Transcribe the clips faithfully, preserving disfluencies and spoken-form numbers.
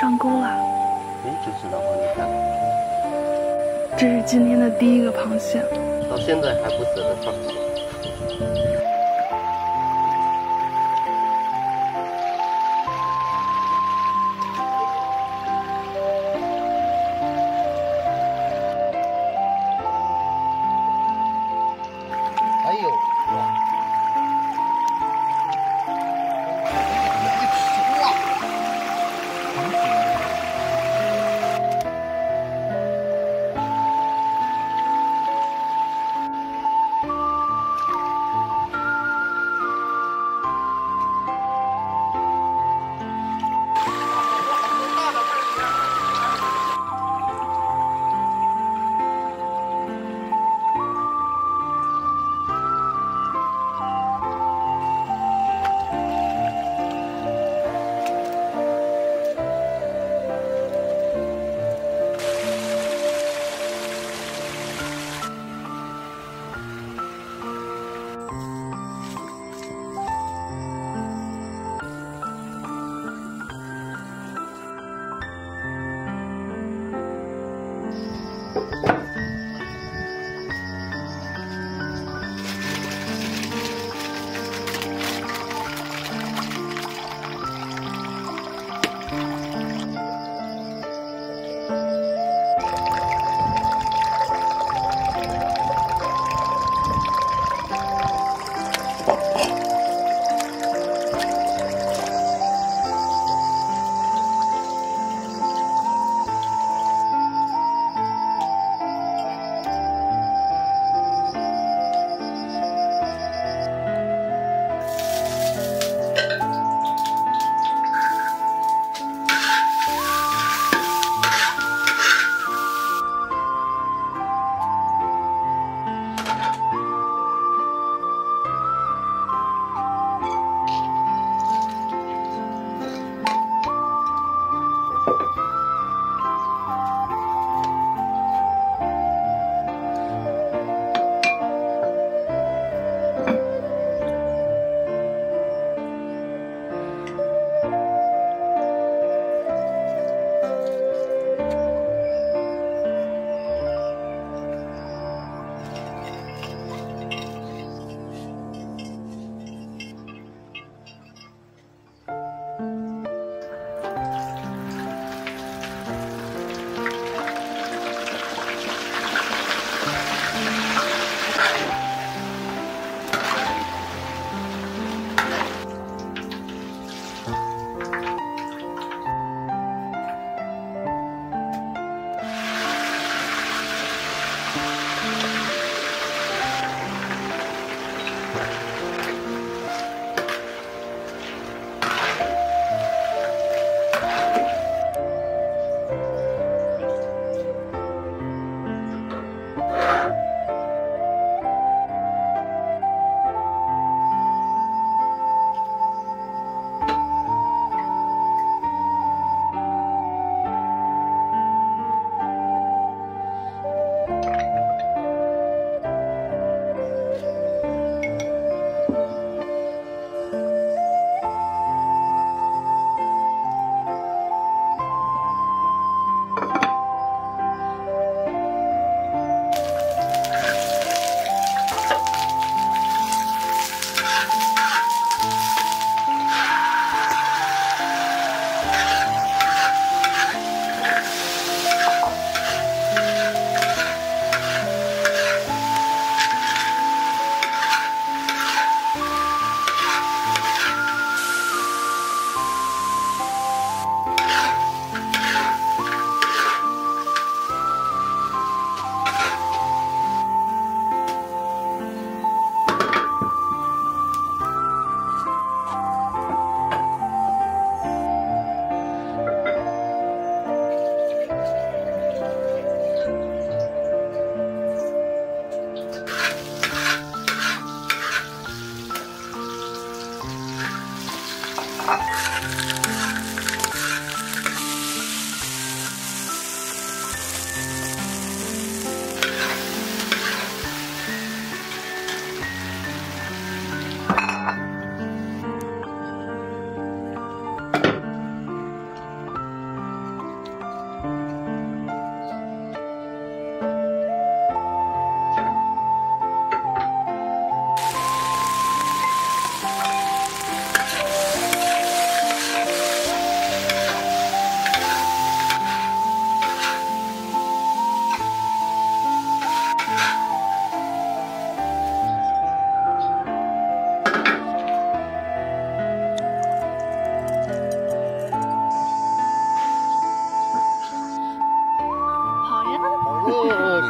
上钩了！哎，这是哪款？你看，这是今天的第一个螃蟹，到现在还不舍得放手。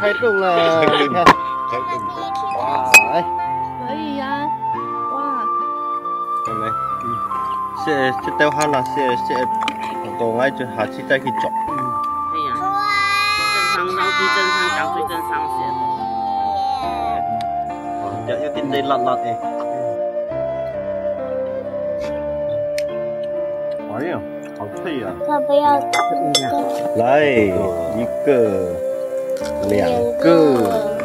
开中了，你看，开中了，哇，哎，可以呀，哇，看没？嗯，这这雕花呢，这这动来就下次再去做。嗯，哎呀，正常，最正常，搞最正常些。哇，有有点点辣辣的。哎呀，好脆呀！要不要？来一个。 两个，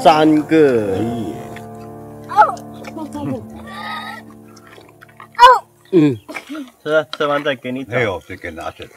三个，哦，哦，嗯，吃吃完再给你。没有，这个拿着了。